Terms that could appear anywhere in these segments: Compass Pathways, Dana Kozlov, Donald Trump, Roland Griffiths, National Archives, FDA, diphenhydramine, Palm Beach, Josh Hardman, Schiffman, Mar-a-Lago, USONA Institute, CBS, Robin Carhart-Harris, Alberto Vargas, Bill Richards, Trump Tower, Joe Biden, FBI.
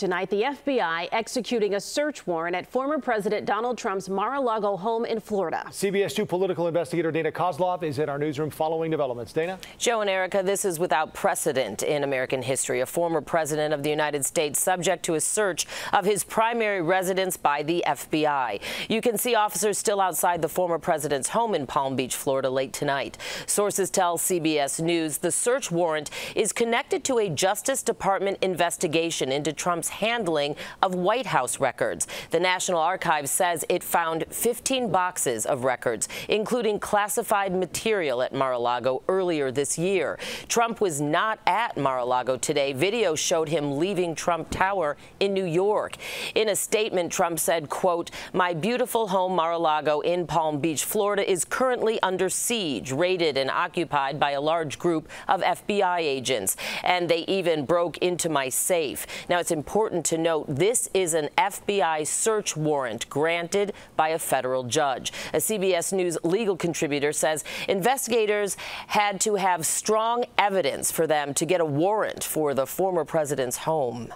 Tonight, the FBI executing a search warrant at former President Donald Trump's Mar-a-Lago home in Florida. CBS 2 political investigator Dana Kozlov is in our newsroom following developments. Dana? Joe and Erica, this is without precedent in American history. A former president of the United States subject to a search of his primary residence by the FBI. You can see officers still outside the former president's home in Palm Beach, Florida, late tonight. Sources tell CBS News the search warrant is connected to a Justice Department investigation into Trump's handling of White House records. The National Archives says it found 15 boxes of records, including classified material at Mar-a-Lago earlier this year. Trump was not at Mar-a-Lago today. Video showed him leaving Trump Tower in New York. In a statement, Trump said, quote, "My beautiful home Mar-a-Lago in Palm Beach, Florida is currently under siege, raided and occupied by a large group of FBI agents, and they even broke into my safe." Now, it's important to note this is an FBI search warrant granted by a federal judge. A CBS News legal contributor says investigators had to have strong evidence for them to get a warrant for the former president's home.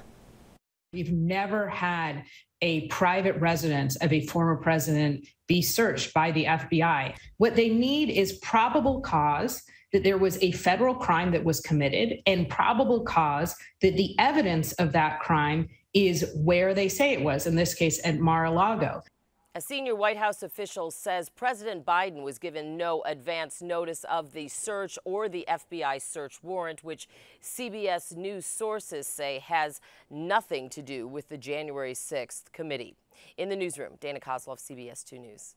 We've never had a private residence of a former president be searched by the FBI. What they need is probable cause that there was a federal crime that was committed, and probable cause that the evidence of that crime is where they say it was, in this case at Mar-a-Lago. A senior White House official says President Biden was given no advance notice of the search or the FBI search warrant, which CBS News sources say has nothing to do with the January 6th committee. In the newsroom, Dana Kozlov, CBS 2 News.